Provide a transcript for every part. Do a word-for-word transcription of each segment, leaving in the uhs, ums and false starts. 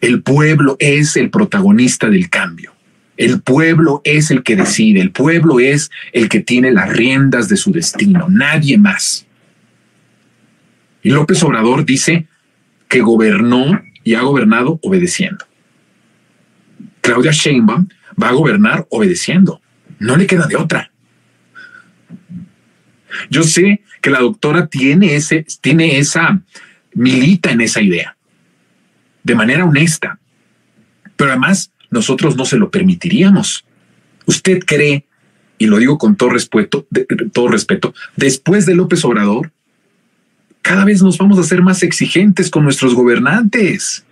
El pueblo es el protagonista del cambio. El pueblo es el que decide. El pueblo es el que tiene las riendas de su destino. Nadie más. Y López Obrador dice que gobernó y ha gobernado obedeciendo. Claudia Sheinbaum va a gobernar obedeciendo. No le queda de otra. Yo sé que la doctora tiene ese, tiene esa, milita en esa idea, de manera honesta. Pero además nosotros no se lo permitiríamos. ¿Usted cree, y lo digo con todo respeto, de, todo respeto, después de López Obrador, cada vez nos vamos a ser más exigentes con nuestros gobernantes?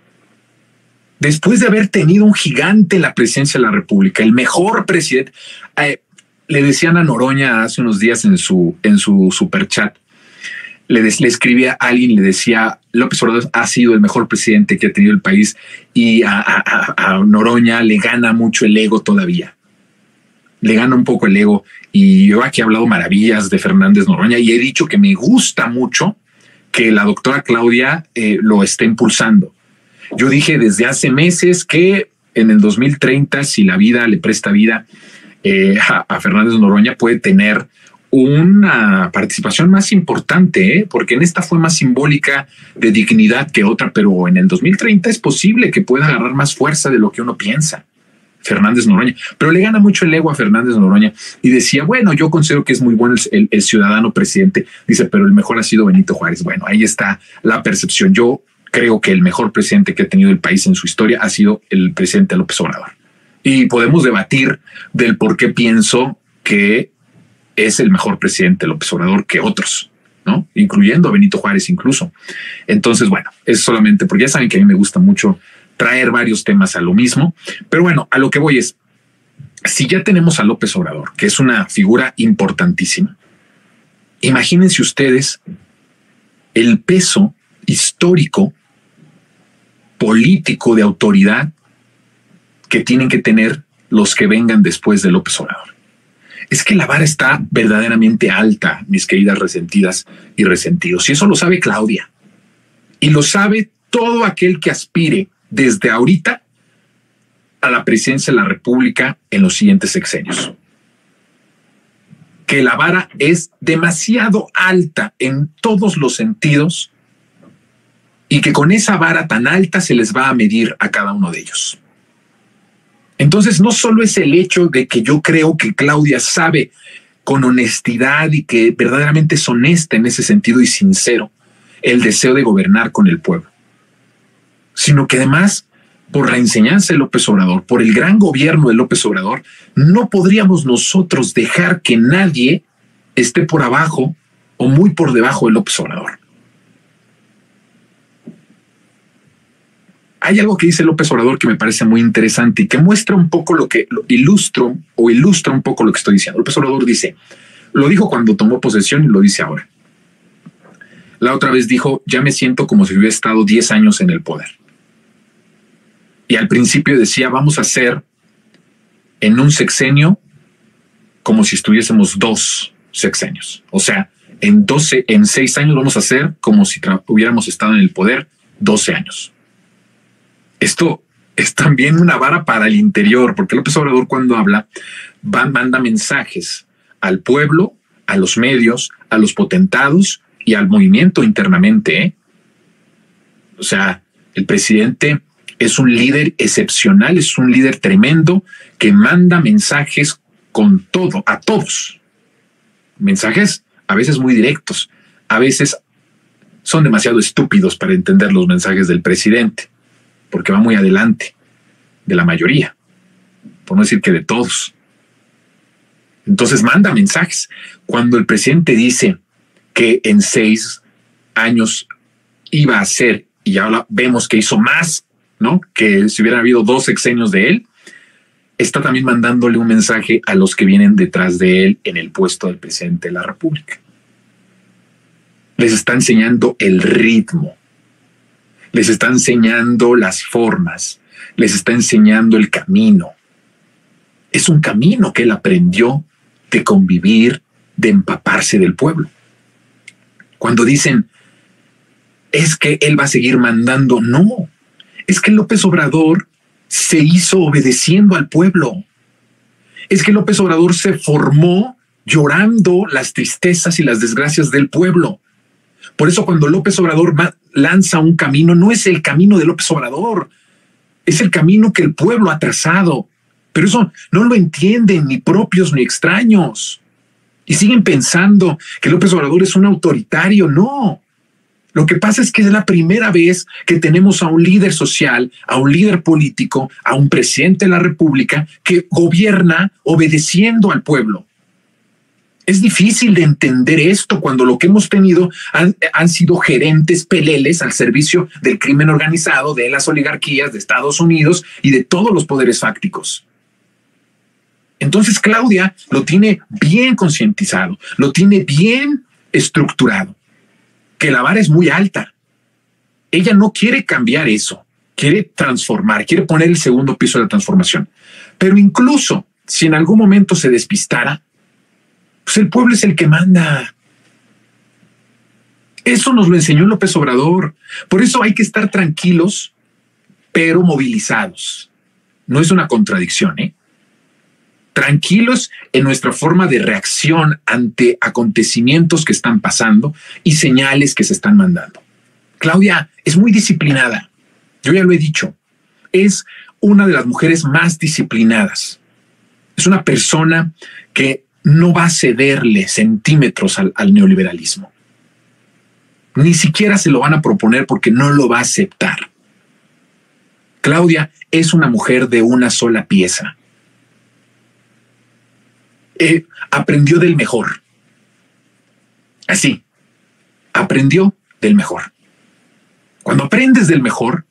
Después de haber tenido un gigante en la presidencia de la República, el mejor presidente, eh, le decían a Noroña hace unos días en su, en su superchat, le, des, le escribía a alguien, le decía, López Obrador ha sido el mejor presidente que ha tenido el país y a, a, a Noroña le gana mucho el ego todavía. Le gana un poco el ego. Y yo aquí he hablado maravillas de Fernández Noroña y he dicho que me gusta mucho que la doctora Claudia eh, lo esté impulsando. Yo dije desde hace meses que en el dos mil treinta, si la vida le presta vida eh, a, a Fernández Noroña, puede tener una participación más importante, ¿eh? Porque en esta fue más simbólica de dignidad que otra, pero en el dos mil treinta es posible que pueda agarrar más fuerza de lo que uno piensa. Fernández Noroña, pero le gana mucho el ego a Fernández Noroña y decía, bueno, yo considero que es muy bueno el, el, el ciudadano presidente. Dice, pero el mejor ha sido Benito Juárez. Bueno, ahí está la percepción. Yo creo que el mejor presidente que ha tenido el país en su historia ha sido el presidente López Obrador. Y podemos debatir del por qué pienso que es el mejor presidente López Obrador que otros, ¿no? Incluyendo a Benito Juárez incluso. Entonces, bueno, es solamente porque ya saben que a mí me gusta mucho traer varios temas a lo mismo. Pero bueno, a lo que voy es, si ya tenemos a López Obrador, que es una figura importantísima, imagínense ustedes el peso histórico, político, de autoridad que tienen que tener los que vengan después de López Obrador. Es que la vara está verdaderamente alta, mis queridas resentidas y resentidos. Y eso lo sabe Claudia. Y lo sabe todo aquel que aspire desde ahorita a la presidencia de la República en los siguientes sexenios. Que la vara es demasiado alta en todos los sentidos y que con esa vara tan alta se les va a medir a cada uno de ellos. Entonces, no solo es el hecho de que yo creo que Claudia sabe con honestidad y que verdaderamente es honesta en ese sentido y sincero el deseo de gobernar con el pueblo, sino que además, por la enseñanza de López Obrador, por el gran gobierno de López Obrador, no podríamos nosotros dejar que nadie esté por abajo o muy por debajo de López Obrador. Hay algo que dice López Obrador que me parece muy interesante y que muestra un poco lo que lo ilustro o ilustra un poco lo que estoy diciendo. López Obrador dice, lo dijo cuando tomó posesión y lo dice ahora. La otra vez dijo, ya me siento como si hubiera estado diez años en el poder. Y al principio decía, vamos a hacer en un sexenio como si estuviésemos dos sexenios. O sea, en, doce, en seis años vamos a hacer como si hubiéramos estado en el poder doce años. Esto es también una vara para el interior, porque López Obrador cuando habla va, manda mensajes al pueblo, a los medios, a los potentados y al movimiento internamente, ¿eh? O sea, el presidente es un líder excepcional, es un líder tremendo que manda mensajes con todo, a todos. Mensajes a veces muy directos, a veces son demasiado estúpidos para entender los mensajes del presidente, porque va muy adelante de la mayoría, por no decir que de todos. Entonces manda mensajes. Cuando el presidente dice que en seis años iba a hacer, y ahora vemos que hizo más, ¿no?, que si hubiera habido dos sexenios de él, está también mandándole un mensaje a los que vienen detrás de él en el puesto del presidente de la República. Les está enseñando el ritmo. Les está enseñando las formas, les está enseñando el camino. Es un camino que él aprendió de convivir, de empaparse del pueblo. Cuando dicen, es que él va a seguir mandando, no, Es que López Obrador se hizo obedeciendo al pueblo. Es que López Obrador se formó llorando las tristezas y las desgracias del pueblo. Por eso cuando López Obrador lanza un camino, no es el camino de López Obrador, es el camino que el pueblo ha trazado. Pero eso no lo entienden ni propios ni extraños. Y siguen pensando que López Obrador es un autoritario. No. Lo que pasa es que es la primera vez que tenemos a un líder social, a un líder político, a un presidente de la República que gobierna obedeciendo al pueblo. Es difícil de entender esto cuando lo que hemos tenido han, han sido gerentes peleles al servicio del crimen organizado, de las oligarquías de Estados Unidos y de todos los poderes fácticos. Entonces Claudia lo tiene bien concientizado, lo tiene bien estructurado, que la vara es muy alta. Ella no quiere cambiar eso, quiere transformar, quiere poner el segundo piso de la transformación. Pero incluso si en algún momento se despistara, pues el pueblo es el que manda. Eso nos lo enseñó López Obrador. Por eso hay que estar tranquilos, pero movilizados. No es una contradicción, ¿eh? Tranquilos en nuestra forma de reacción ante acontecimientos que están pasando y señales que se están mandando. Claudia es muy disciplinada. Yo ya lo he dicho. Es una de las mujeres más disciplinadas. Es una persona que no va a cederle centímetros al, al neoliberalismo. Ni siquiera se lo van a proponer porque no lo va a aceptar. Claudia es una mujer de una sola pieza. Eh, aprendió del mejor. Así, aprendió del mejor. Cuando aprendes del mejor,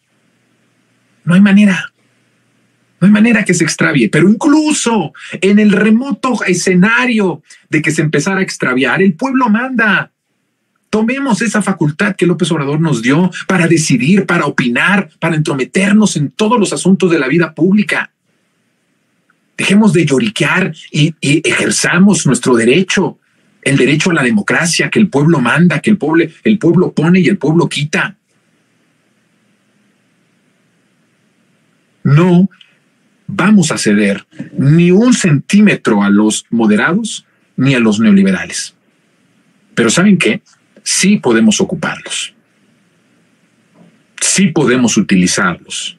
no hay manera. No hay manera que se extravie, pero incluso en el remoto escenario de que se empezara a extraviar, el pueblo manda. Tomemos esa facultad que López Obrador nos dio para decidir, para opinar, para entrometernos en todos los asuntos de la vida pública. Dejemos de lloriquear y, y ejerzamos nuestro derecho, el derecho a la democracia que el pueblo manda, que el pueblo, el pueblo pone y el pueblo quita. No vamos a ceder ni un centímetro a los moderados ni a los neoliberales. Pero ¿saben qué? Sí podemos ocuparlos. Sí podemos utilizarlos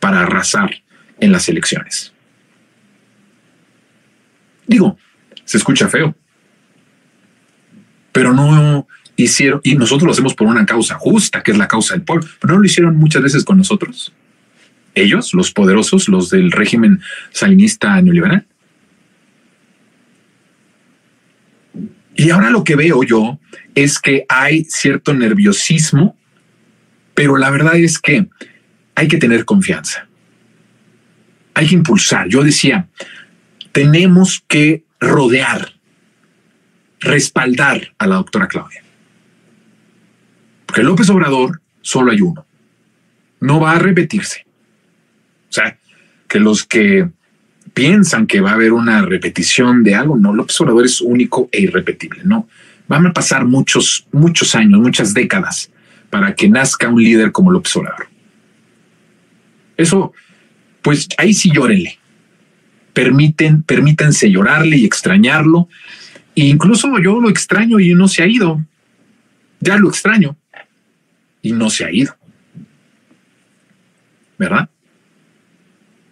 para arrasar en las elecciones. Digo, se escucha feo, pero no hicieron, y nosotros lo hacemos por una causa justa, que es la causa del pueblo, pero no lo hicieron muchas veces con nosotros. Ellos, los poderosos, los del régimen salinista neoliberal. Y ahora lo que veo yo es que hay cierto nerviosismo, pero la verdad es que hay que tener confianza. Hay que impulsar. Yo decía, tenemos que rodear, respaldar a la doctora Claudia. Porque López Obrador solo hay uno. No va a repetirse. O sea, que los que piensan que va a haber una repetición de algo, no, López Obrador es único e irrepetible, no. Van a pasar muchos, muchos años, muchas décadas para que nazca un líder como López Obrador. Eso, pues ahí sí llórenle. Permiten, permítanse llorarle y extrañarlo. E incluso yo lo extraño y no se ha ido. Ya lo extraño y no se ha ido. ¿Verdad?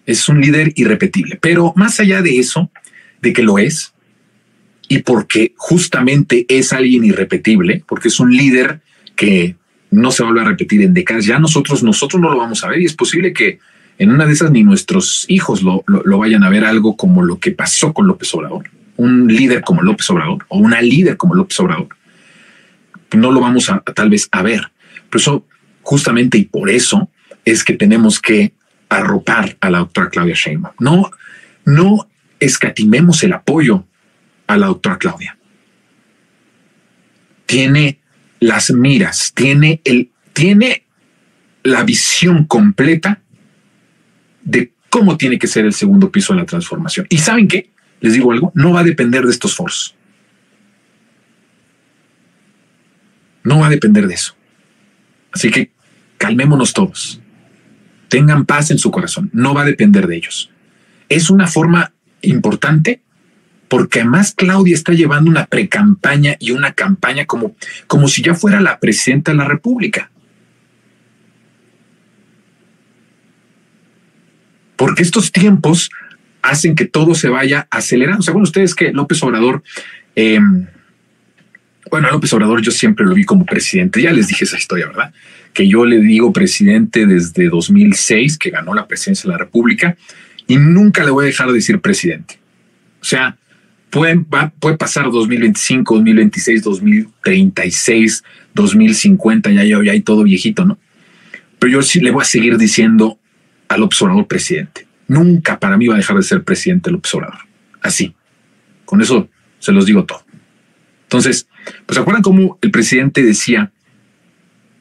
Es un líder irrepetible, pero más allá de eso, de que lo es, y porque justamente es alguien irrepetible, porque es un líder que no se vuelve a repetir en décadas, ya nosotros, nosotros no lo vamos a ver, y es posible que en una de esas ni nuestros hijos lo, lo, lo vayan a ver, algo como lo que pasó con López Obrador, un líder como López Obrador, o una líder como López Obrador. No lo vamos a, tal vez a ver, por eso justamente y por eso es que tenemos que arropar a la doctora Claudia Sheinbaum. No, no escatimemos el apoyo a la doctora Claudia. Tiene las miras, tiene, el, tiene la visión completa de cómo tiene que ser el segundo piso de la transformación. ¿Y saben qué? Les digo algo, no va a depender de estos foros. No va a depender de eso. Así que calmémonos todos. tengan paz en su corazón, no va a depender de ellos. Es una forma importante porque además Claudia está llevando una precampaña y una campaña como, como si ya fuera la presidenta de la República. Porque estos tiempos hacen que todo se vaya acelerando. O sea, bueno, ustedes que López Obrador, eh, bueno, a López Obrador yo siempre lo vi como presidente. Ya les dije esa historia, ¿verdad? Que yo le digo presidente desde dos mil seis, que ganó la presidencia de la República, y nunca le voy a dejar de decir presidente. O sea, puede, va, puede pasar dos mil veinticinco, dos mil veintiséis, dos mil treinta y seis, dos mil cincuenta, ya yo, ya hay todo viejito, ¿no? Pero yo sí le voy a seguir diciendo al López Obrador presidente. Nunca para mí va a dejar de ser presidente López Obrador. Así. Con eso se los digo todo. Entonces, pues acuerdan cómo el presidente decía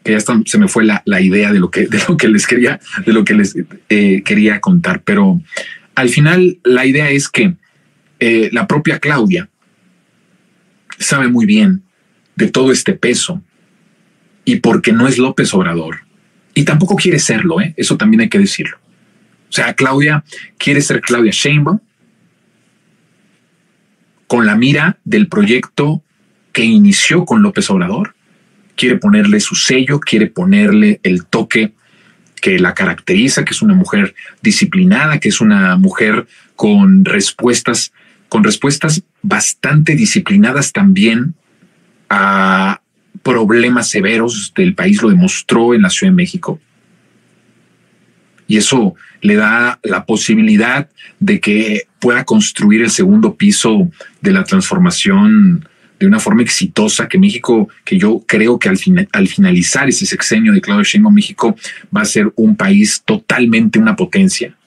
que ya está, se me fue la, la idea de lo que, de lo que les quería, de lo que les eh, quería contar. Pero al final la idea es que eh, la propia Claudia sabe muy bien de todo este peso y porque no es López Obrador y tampoco quiere serlo, ¿eh? Eso también hay que decirlo. O sea, Claudia quiere ser Claudia Sheinbaum con la mira del proyecto que inició con López Obrador. Quiere ponerle su sello, quiere ponerle el toque que la caracteriza, que es una mujer disciplinada, que es una mujer con respuestas, con respuestas bastante disciplinadas también a problemas severos del país. Lo demostró en la Ciudad de México. Y eso le da la posibilidad de que pueda construir el segundo piso de la transformación de una forma exitosa, que México, que yo creo que al, fina, al finalizar ese sexenio de Claudia Sheinbaum, México va a ser un país totalmente una potencia.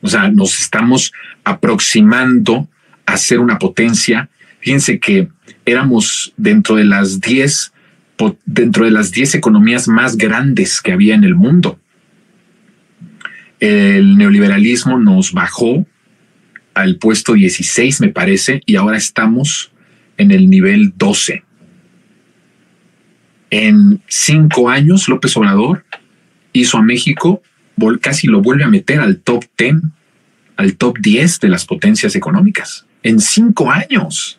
O sea, nos estamos aproximando a ser una potencia. Fíjense que éramos dentro de las diez, dentro de las diez economías más grandes que había en el mundo. El neoliberalismo nos bajó al puesto dieciséis, me parece, y ahora estamos en el nivel doce. En cinco años, López Obrador hizo a México, casi lo vuelve a meter al top diez, al top diez de las potencias económicas. En cinco años,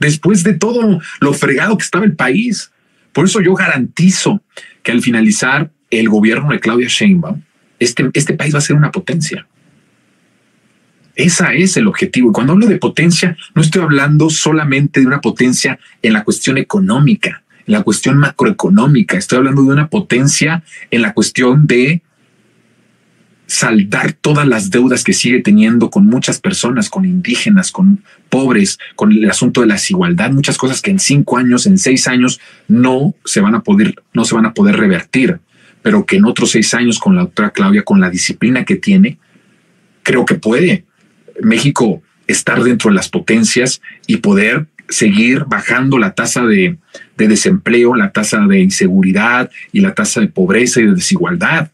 después de todo lo fregado que estaba el país. Por eso yo garantizo que al finalizar el gobierno de Claudia Sheinbaum, este, este país va a ser una potencia. Ese es el objetivo. Y cuando hablo de potencia, no estoy hablando solamente de una potencia en la cuestión económica, en la cuestión macroeconómica. Estoy hablando de una potencia en la cuestión de saldar todas las deudas que sigue teniendo con muchas personas, con indígenas, con pobres, con el asunto de la desigualdad, muchas cosas que en cinco años, en seis años no se van a poder, no se van a poder revertir, pero que en otros seis años con la doctora Claudia, con la disciplina que tiene, creo que puede México estar dentro de las potencias y poder seguir bajando la tasa de, de desempleo, la tasa de inseguridad y la tasa de pobreza y de desigualdad.